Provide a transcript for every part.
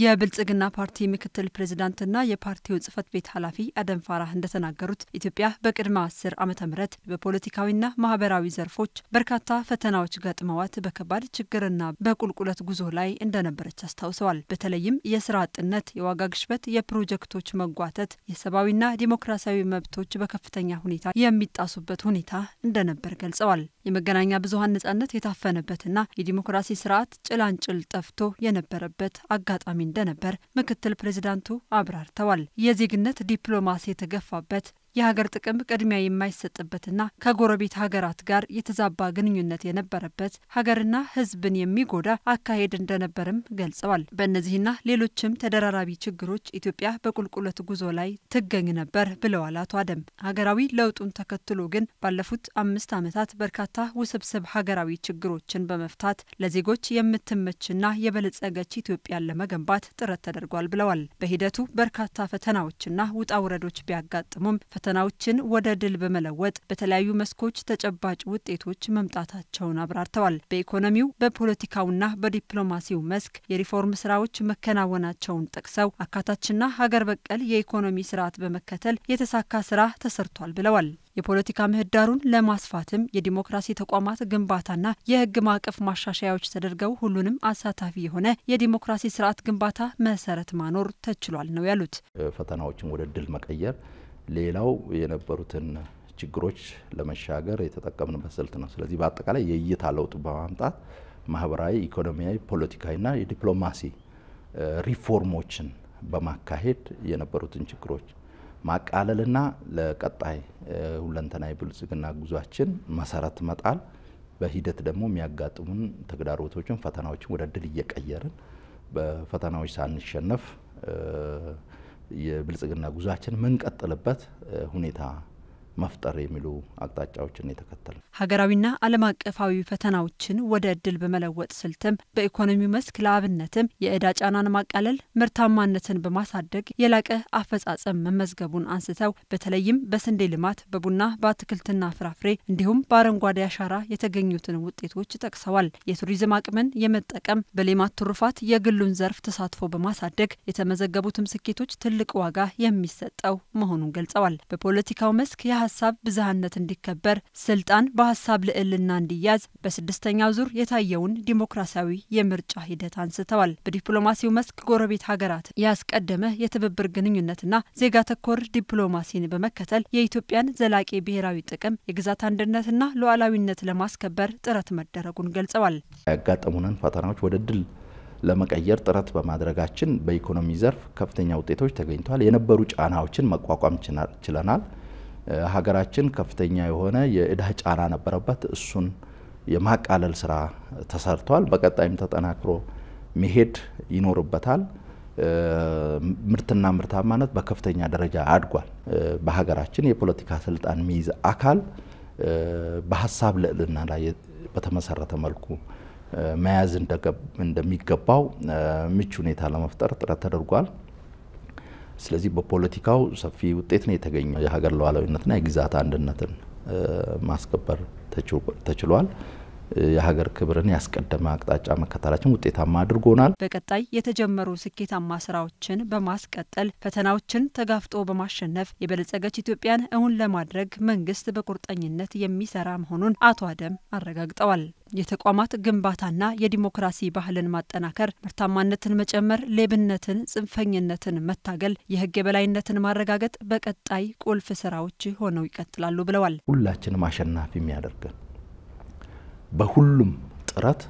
የብልጽግና ፓርቲ ምክትል ፕሬዝዳንትና የፓርቲው ጽፈት ቤት ኃላፊ አደም ፋራህ እንደተናገሩት ኢትዮጵያ በቅድመ 10 ዓመተ ምህረት በፖለቲካዊና ማህበራዊ ዘርፎች በርካታ ፈተናዎች ገጥመዋት በከባድ ችግርና በቁልቁለት ጉዞ ላይ እንደነበረች አስታውሰዋል። በተለይም የሥራ አጥነት፣ የዋጋ ግሽበት፣ የፕሮጀክቶች መጓተት፣ የሰብአዊና ዲሞክራሲያዊ መብቶች በከፍተኛ ሁኔታ የሚጣሱበት ሁኔታ እንደነበር ገልጸዋል። የመገናኛ ብዙሃን ነጻነት የታፈነበትና የዲሞክራሲ ስርዓት ጭላንጭል ጠፍቶ የነበረበት አጋጣሚ እንደነበር ምክትል ፕሬዝዳንቱ አብራርተዋል። የዜግነት ዲፕሎማሲ የተገፋበት የሀገር ጥቅም ቅድሚያ የማይሰጥበትና ከጎረቤት ሀገራት ጋር የተዛባ ግንኙነት የነበረበት ሀገርና ህዝብን የሚጎዳ አካሄድ እንደነበርም ገልጸዋል። በእነዚህና ሌሎችም ተደራራቢ ችግሮች ኢትዮጵያ በቁልቁለት ጉዞ ላይ ትገኝ ነበር ብለዋል አቶ አደም። ሀገራዊ ለውጡን ተከትሎ ግን ባለፉት 5 ዓመታት በርካታ ውስብስብ ሀገራዊ ችግሮችን በመፍታት ለዜጎች የምትመችና የበለጸገች ኢትዮጵያን ለመገንባት ጥረት ተደርጓል ብለዋል። በሂደቱ በርካታ ፈተናዎችና ውጣ ውረዶች ቢያጋጥሙም ፈተናዎችን ወደ ድል በመለወጥ በተለያዩ መስኮች ተጨባጭ ውጤቶች መምጣታቸውን አብራርተዋል። በኢኮኖሚው በፖለቲካውና በዲፕሎማሲው መስክ የሪፎርም ስራዎች መከናወናቸውን ጠቅሰው አካታችና ሀገር በቀል የኢኮኖሚ ስርዓት በመከተል የተሳካ ስራ ተሰርቷል ብለዋል። የፖለቲካ ምህዳሩን ለማስፋትም የዲሞክራሲ ተቋማት ግንባታና የህግ ማዕቀፍ ማሻሻያዎች ተደርገው ሁሉንም አሳታፊ የሆነ የዲሞክራሲ ስርዓት ግንባታ መሰረት ማኖር ተችሏል ነው ያሉት። ፈተናዎችን ወደ ድል መቀየር ሌላው የነበሩትን ችግሮች ለመሻገር የተጠቀምንበት ስልት ነው። ስለዚህ በአጠቃላይ የይታ ለውጥ በማምጣት ማህበራዊ፣ ኢኮኖሚያዊ፣ ፖለቲካዊና የዲፕሎማሲ ሪፎርሞችን በማካሄድ የነበሩትን ችግሮች ማቃለልና ለቀጣይ ሁለንተናዊ ብልጽግና ጉዟችን መሰረት መጣል በሂደት ደግሞ የሚያጋጥሙን ተግዳሮቶችን ፈተናዎችን ወደ ድል እየቀየርን በፈተናዎች ሳንሸነፍ የብልጽግና ጉዟችን መንቀጥልበት ሁኔታ መፍጠር የሚሉ አቅጣጫዎችን እየተከተለ ሀገራዊና ዓለም አቀፋዊ ፈተናዎችን ወደ ድል በመለወጥ ስልትም በኢኮኖሚው መስክ ለአብነትም የዕዳ ጫናን ማቃለል፣ ምርታማነትን በማሳደግ የላቀ አፈጻጸም መመዝገቡን አንስተው በተለይም በስንዴ ልማት፣ በቡና፣ በአትክልትና ፍራፍሬ እንዲሁም በአረንጓዴ አሻራ የተገኙትን ውጤቶች ጠቅሰዋል። የቱሪዝም አቅምን የመጠቀም በሌማት ትሩፋት የግሉን ዘርፍ ተሳትፎ በማሳደግ የተመዘገቡትም ስኬቶች ትልቅ ዋጋ የሚሰጠው መሆኑን ገልጸዋል። በፖለቲካው መስክ ሀሳብ ብዝሃነት እንዲከበር ስልጣን በሀሳብ ልዕልና እንዲያዝ በ6ኛው ዙር የታየውን ዲሞክራሲያዊ የምርጫ ሂደት አንስተዋል። በዲፕሎማሲው መስክ ጎረቤት ሀገራት ያስቀደመ የትብብር ግንኙነትና ዜጋ ተኮር ዲፕሎማሲን በመከተል የኢትዮጵያን ዘላቂ ብሔራዊ ጥቅም የግዛት አንድነትና ሉዓላዊነት ለማስከበር ጥረት መደረጉን ገልጸዋል። ያጋጠሙንን ፈተናዎች ወደ ድል ለመቀየር ጥረት በማድረጋችን በኢኮኖሚ ዘርፍ ከፍተኛ ውጤቶች ተገኝተዋል። የነበሩ ጫናዎችን መቋቋም ችለናል። ሀገራችን ከፍተኛ የሆነ የዕዳ ጫና ነበረበት። እሱን የማቃለል ስራ ተሰርቷል። በቀጣይም ተጠናክሮ መሄድ ይኖርበታል። ምርትና ምርታማነት በከፍተኛ ደረጃ አድጓል። በሀገራችን የፖለቲካ ስልጣን የሚይዝ አካል በሀሳብ ልዕልና ላይ በተመሰረተ መልኩ መያዝ እንደሚገባው ምቹ ሁኔታ ለመፍጠር ጥረት ተደርጓል። ስለዚህ በፖለቲካው ሰፊ ውጤት ነው የተገኘው። የሀገር ሉዓላዊነትና የግዛት አንድነትን ማስከበር ተችሏል። የሀገር ክብርን ያስቀደመ አቅጣጫ መከተላችን ውጤታማ አድርጎናል። በቀጣይ የተጀመሩ ስኬታማ ስራዎችን በማስቀጠል ፈተናዎችን ተጋፍጦ በማሸነፍ የበለጸገች ኢትዮጵያን እውን ለማድረግ መንግስት በቁርጠኝነት የሚሰራ መሆኑን አቶ አደም አረጋግጠዋል። የተቋማት ግንባታና የዲሞክራሲ ባህልን ማጠናከር፣ ምርታማነትን መጨመር፣ ሌብነትን፣ ጽንፈኝነትን መታገል፣ የህግ የበላይነትን ማረጋገጥ በቀጣይ ቁልፍ ስራዎች ሆነው ይቀጥላሉ ብለዋል። ሁላችንም አሸናፊ የሚያደርገን በሁሉም ጥረት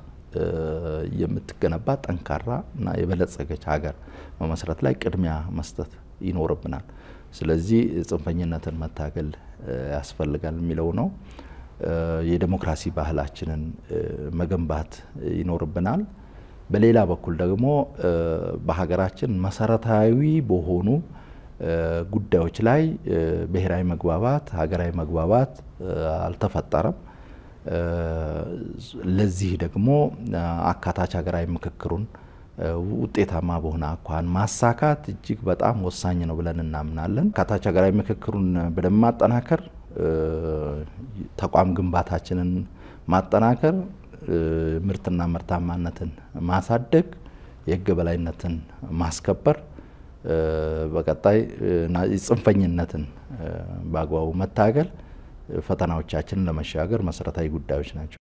የምትገነባ ጠንካራ እና የበለጸገች ሀገር መመስረት ላይ ቅድሚያ መስጠት ይኖርብናል። ስለዚህ ጽንፈኝነትን መታገል ያስፈልጋል የሚለው ነው። የዲሞክራሲ ባህላችንን መገንባት ይኖርብናል። በሌላ በኩል ደግሞ በሀገራችን መሰረታዊ በሆኑ ጉዳዮች ላይ ብሔራዊ መግባባት፣ ሀገራዊ መግባባት አልተፈጠረም። ለዚህ ደግሞ አካታች ሀገራዊ ምክክሩን ውጤታማ በሆነ አኳኋን ማሳካት እጅግ በጣም ወሳኝ ነው ብለን እናምናለን። አካታች ሀገራዊ ምክክሩን በደንብ ማጠናከር፣ ተቋም ግንባታችንን ማጠናከር፣ ምርትና ምርታማነትን ማሳደግ፣ የገበላይነትን ማስከበር በቀጣይ ጽንፈኝነትን ባጓው መታገል ፈተናዎቻችንን ለመሻገር መሰረታዊ ጉዳዮች ናቸው።